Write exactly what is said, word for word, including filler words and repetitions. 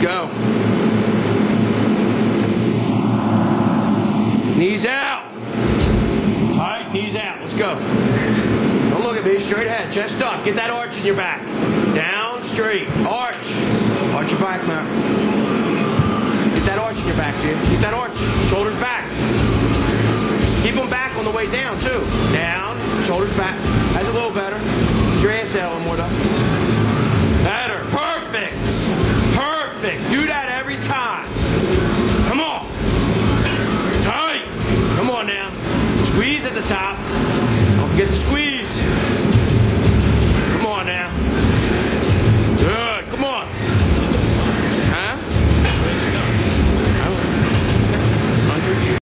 go. Knees out. Tight, knees out. Let's go. Don't look at me. Straight ahead. Chest up. Get that arch in your back. Down, straight. Arch. Arch your back, man. Get that arch in your back, Jim. Get that arch. Shoulders back. Just keep them back on the way down, too. Down, shoulders back. That's a little better. Get your ass out a little more, though. Better. Perfect. Perfect. Do that every time. Come on. Tight. Come on now. Squeeze at the top. Don't forget to squeeze.